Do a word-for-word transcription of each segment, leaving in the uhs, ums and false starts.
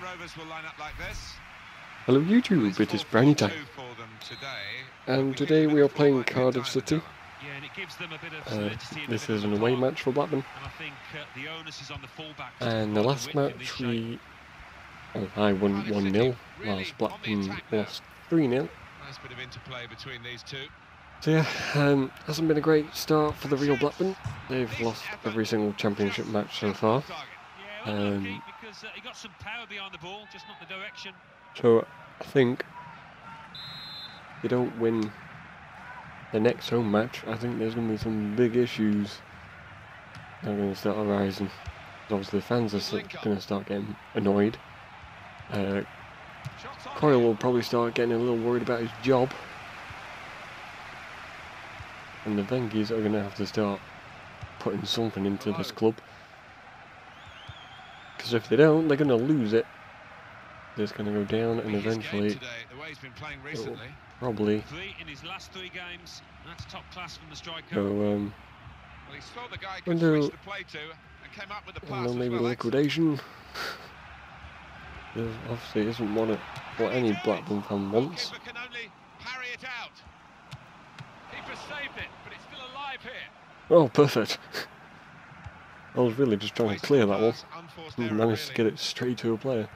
Blackburn Rovers will line up like this. Hello YouTube, it is Brownie Time. And today we are playing Cardiff City. Uh, this is an away match for Blackburn. And the last match we... Oh, I won one nil, whilst Blackburn lost three nil. Nice bit of interplay between these two. So yeah, um, hasn't been a great start for the real Blackburn. They've lost every single championship match so far. Um, so I think if they don't win the next home match, I think there's going to be some big issues that are going to start arising. Obviously the fans are going to start getting annoyed. Uh, Corry will probably start getting a little worried about his job. And the Venky's are going to have to start putting something into this club. Because if they don't, they're going to lose it. It's going to go down and eventually it will probably go, um, into, I don't know, maybe liquidation. There obviously isn't one of what any Blackburn fan wants. Oh, perfect. I was really just trying to clear that one. Didn't manage to get it straight to a player.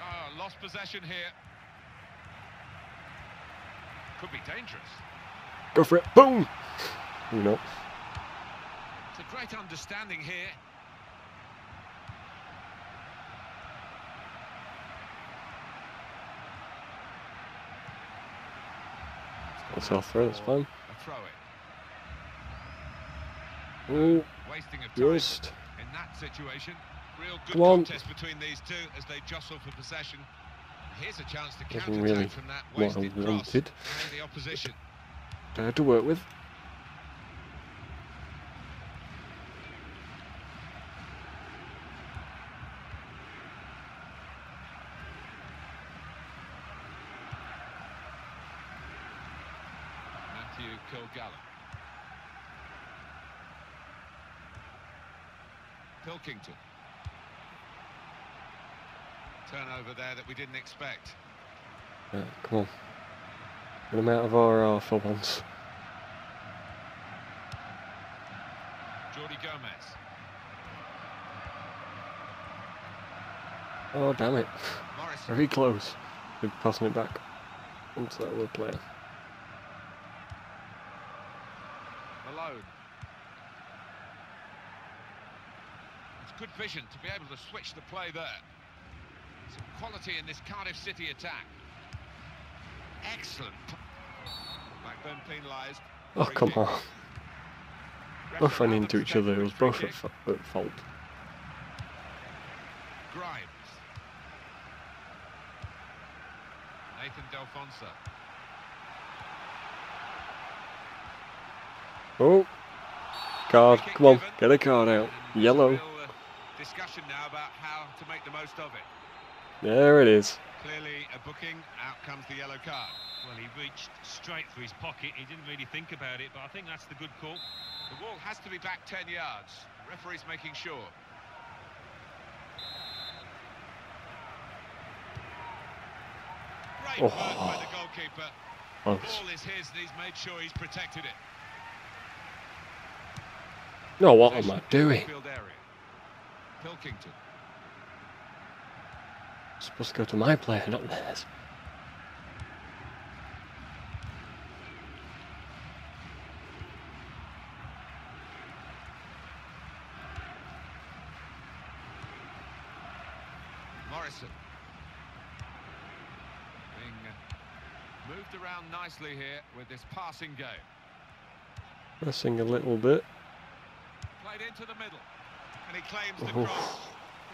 Oh, lost possession here. Could be dangerous. Go for it. Boom! You know. It's a great understanding here. That's our throw, that's fine. Ooh, just. In that situation, real good contest between these two as they jostle for possession. Here's a chance to counter attack from that wasted cross and the opposition. I had to work with. Matthew Kilgallon. Pilkington. Turnover there that we didn't expect. Yeah, come on. Get them out of R R for once. Jordy Gomez. Oh, damn it. Morrison. Very close. They're passing it back onto that other player. Malone. Good vision to be able to switch the play there. Some quality in this Cardiff City attack. Excellent. Blackburn penalised. Oh, come on. Both ran into each other. It was both at, at fault. Grimes. Nathan Delfonso. Oh. Card. Come on. Get a card out. Yellow. Discussion now about how to make the most of it. There it is. Clearly a booking, out comes the yellow card. Well, he reached straight through his pocket, he didn't really think about it, but I think that's the good call. The ball has to be back ten yards. The referee's making sure. Great oh. work by the goalkeeper. The ball is his and he's made sure he's protected it. No, what am I doing? Pilkington. It's supposed to go to my player, not theirs. Morrison. Being moved around nicely here with this passing game. Pressing a little bit. Played into the middle. And he claims the cross.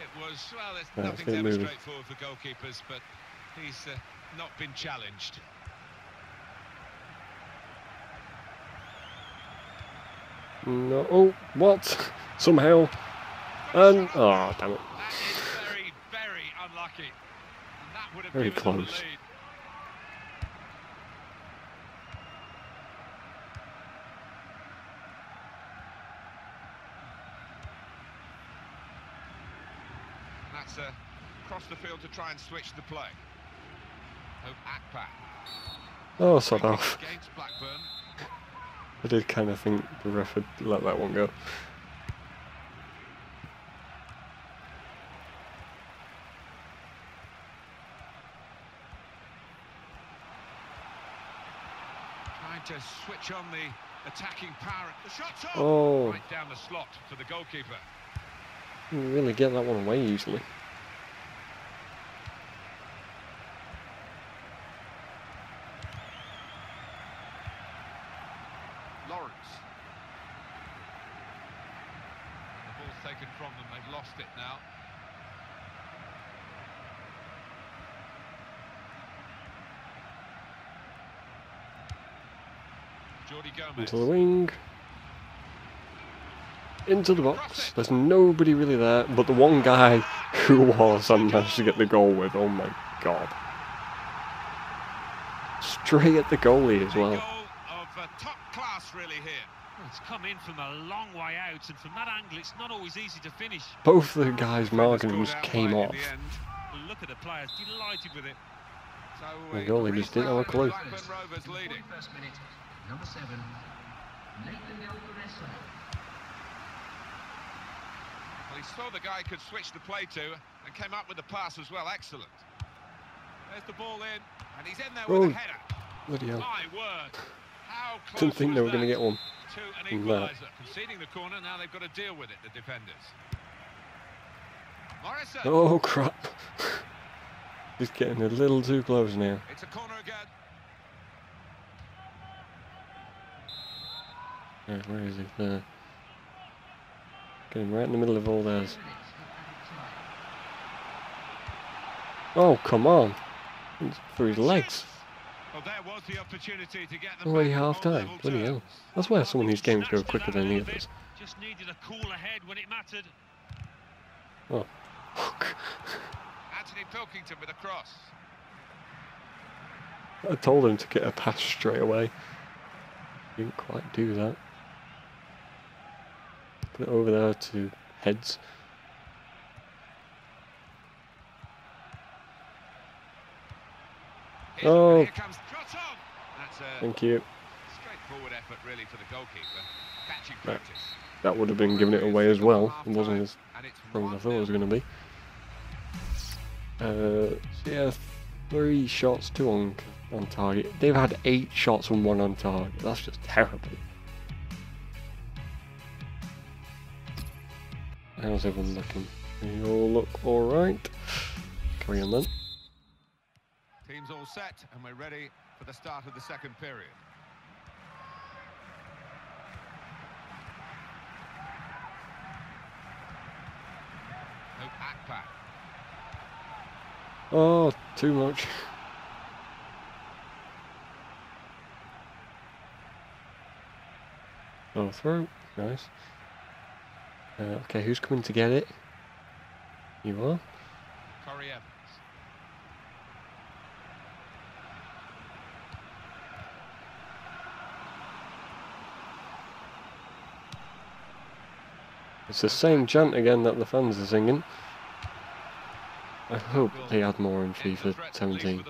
It was, well, it's yeah, nothing ever straightforward for goalkeepers, but he's uh, not been challenged. No, oh, what? Somehow. And, oh, damn it. That is very, very unlucky. And that would have very given close. Them the lead. that's uh, across the field to try and switch the play. Oh, sod off. I did kind of think the ref had let that one go. To switch on the attacking power. The shot's up. Oh. Right down the slot to the goalkeeper. You can really get that one away usually. Lawrence. The ball's taken from them. They've lost it now. Jordy Gomez. Into the wing. Into the box. There's nobody really there, but the one guy who was and managed to get the goal with. Oh my god. Straight at the goalie as well. A goal of uh, top class really here. Well, it's come in from a long way out, and from that angle it's not always easy to finish. Both the guys marking him just came off. Look at the players, delighted with it. So, the goalie just didn't have a clue. Number seven, Nathan Delfonso. Well, he saw the guy could switch the play to and came up with the pass as well. Excellent. There's the ball in, and he's in there oh, with a header. Bloody hell. My word. How close. Didn't think they were going to get one. To an equaliser. Conceding the corner, now they've got to deal with it, the defenders. Morrison. Oh, crap. He's getting a little too close now. It's a corner again. Right, where is he? There. Get him right in the middle of all theirs. Oh, come on! It's through his legs. Well, there was the opportunity to get them already half time. Bloody hell. That's why some of these games go quicker than the others. Just needed a cooler head when it mattered. Oh, fuck. Anthony Pilkington with a cross. I told him to get a pass straight away. Didn't quite do that. Put it over there to heads. Oh! Thank you. Straightforward effort, really, for the goalkeeper. Catching practice. That would have been giving it away as well. It wasn't as strong as I thought it was going to be. Uh, yeah, three shots, two on on target. They've had eight shots and one on target. That's just terrible. How's everyone looking? They all look alright. Carry on then. Team's all set and we're ready for the start of the second period. No back pack. Oh, too much. Oh, throw. Nice. Uh, okay, who's coming to get it? You are. Corry Evans. It's the same chant again that the fans are singing. I hope they add more in FIFA seventeen.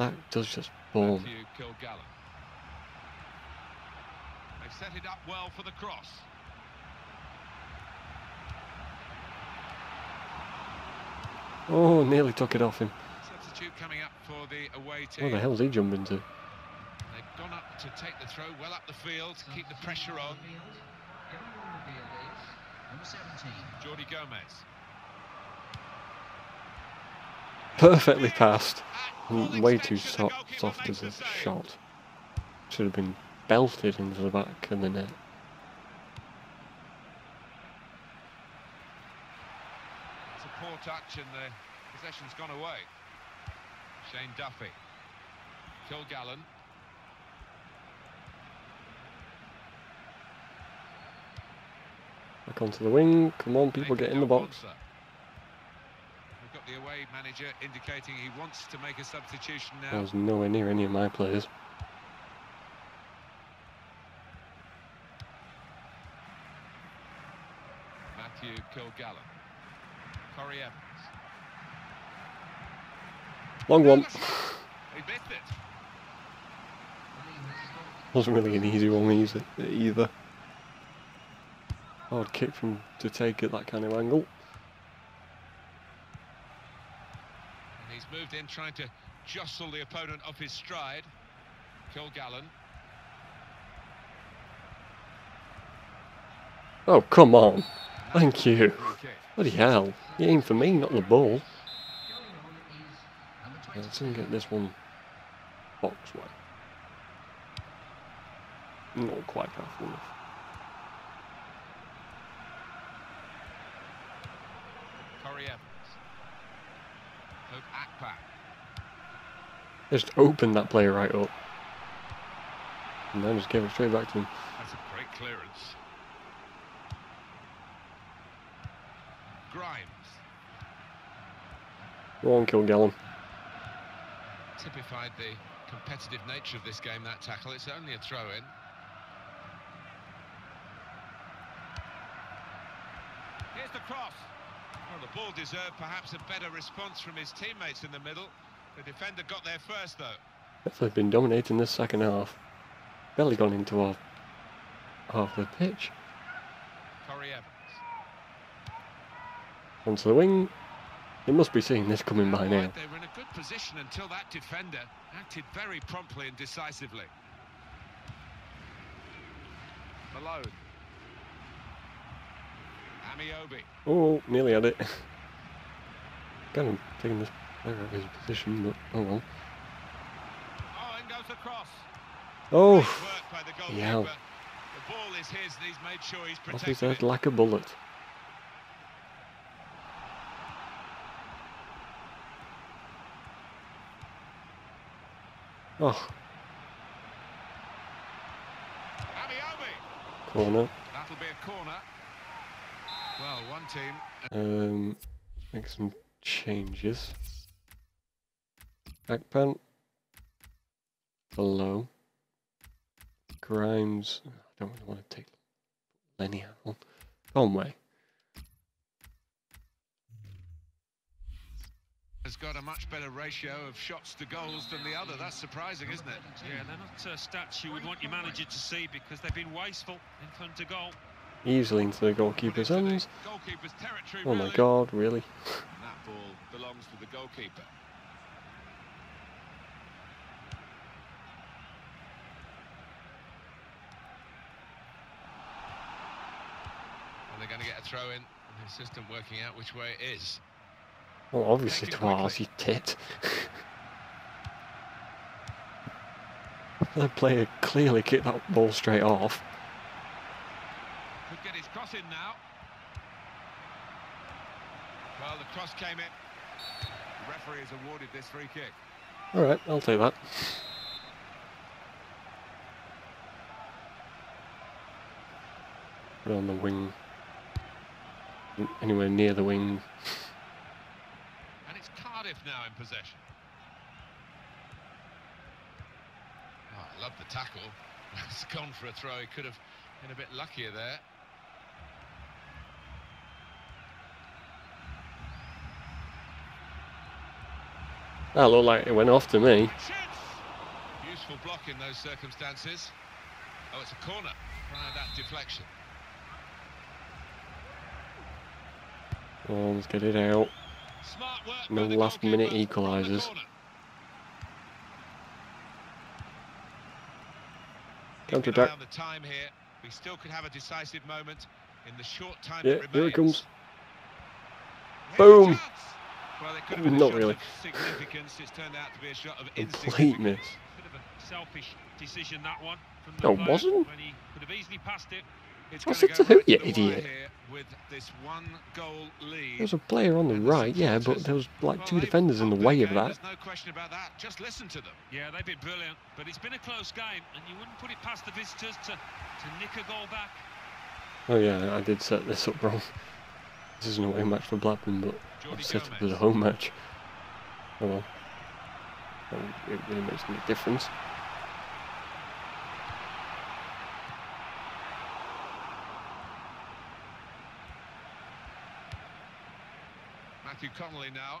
That does just bore me. Set it up well for the cross. Oh, nearly took it off him. Substitute coming up for the away team. What the hell's he jumping to? They've gone up to take the throw, well up the field, to keep the pressure on. Number seventeen, Jordy Gomez. Perfectly passed. Way too so soft as a shot. Should have been belted into the back and the net. It's a poor touch and the possession's gone away. Shane Duffy. Kilgallon. Back onto the wing. Come on, people, get in the box. We've got the away manager indicating he wants to make a substitution now. I was nowhere near any of my players. Matthew Kilgallon. Corry Evans. Long one. He missed it. Wasn't really an easy one either. Hard kick from to take at that kind of angle. And he's moved in, trying to jostle the opponent off his stride. Kilgallon. Oh, come on. Thank you. Bloody hell. You aim for me, not the ball. Yeah, let's see if we can get this one box way. Not quite powerful enough. Corry Evans. Just opened that player right up. And then just gave it straight back to him. That's a great clearance. Grimes. Wrong Kilgallon. Typified the competitive nature of this game, that tackle. It's only a throw-in. Here's the cross. Well, the ball deserved perhaps a better response from his teammates in the middle. The defender got there first, though. They've been dominating this second half. Barely gone into half, half the pitch. Corry Evans. Onto the wing. They must be seeing this coming by now. They were in a good position until that defender acted very promptly and decisively. Malone. Amiobi. Oh, nearly had it. Kind of taking this player out of his position, but oh well. Oh, in goes the cross. Oh, yeah. The ball is his, and he's made sure he's protected. Off his like a bullet. Oh. Corner. That'll be a corner. Well, one team. Um, make some changes. Backpan. Below. Grimes. I don't really want to take Lenny out. Conway. Has got a much better ratio of shots to goals than the other. That's surprising, isn't it? Yeah, they're not uh, stats you would want your manager to see because they've been wasteful in front of goal. Easily into the goalkeeper's hands. Oh my God, really? And that ball belongs to the goalkeeper. And they're going to get a throw in. The assistant working out which way it is. Well, obviously, twas, you tit. That player clearly kicked that ball straight off. Could get his cross in now. Well, the cross came in. The referee has awarded this free kick. All right, I'll take that. Put it on the wing. Anywhere near the wing. Now in possession. Oh, I love the tackle. It's gone for a throw. He could have been a bit luckier there. That looked like it went off to me. Useful block in those circumstances. Oh, it's a corner. Prior to that deflection. Oh, let's get it out. No last minute equalisers. Counter attack. We still could have a decisive moment in the short time yeah, that here it comes. Boom! Well, it could have been not a shot really. Of significance. It's turned out to be a shot of complete miss. Bit of a selfish decision that one. From the no, it wasn't. When he could have easily passed it. It's what's it to who, you idiot? With this one goal lead. There was a player on the right, yeah, but there was like two well, defenders in the way game. Of that. There's no question about that. Just listen to them. Yeah, they've been brilliant, but it's been a close game, and you wouldn't put it past the visitors to, to nick a goal back. Oh yeah, I did set this up wrong. This isn't a away match for Blackburn, but Jordy I've set Gomez. Up as a home match. Oh well. It really makes no difference. Matthew Connolly now.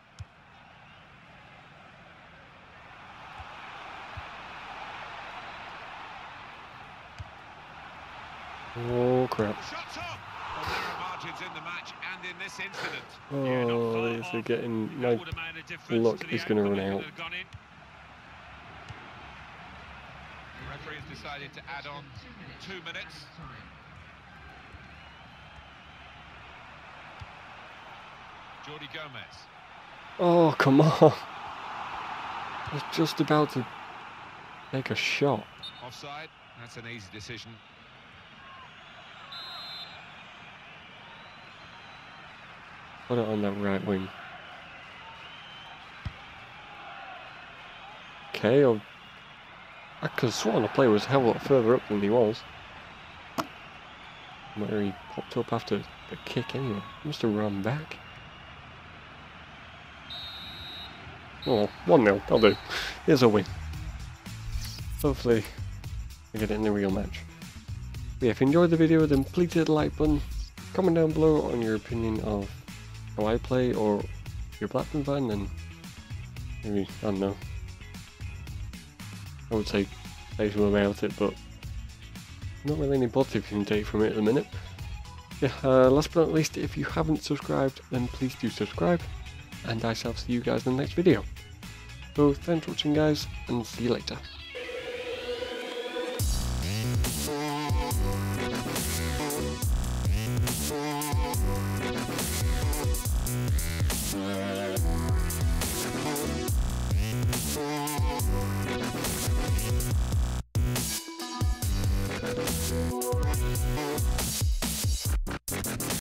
Oh, crap. Shots up! Well, there are margins in the match and in this incident. Oh, yeah, if they're getting... No, luck is going to run out. The referee has decided to add on two minutes. Jordy Gomez. Oh, come on. I was just about to make a shot. Offside. That's an easy decision. Put it on that right wing. Okay, I'll... I could have sworn the player was a hell of a lot further up than he was. Where he popped up after the kick anyway. Must have run back. Oh, one nil, that'll do. Here's a win. Hopefully, we get it in the real match. But yeah, if you enjoyed the video, then please hit the like button. Comment down below on your opinion of how I play, or if you're a Blackburn fan, then maybe, I don't know. I would say anything about it, but not really any positive you can take from it at the minute. Yeah, uh, last but not least, if you haven't subscribed, then please do subscribe. And I shall see you guys in the next video. So thanks for watching, guys, and see you later.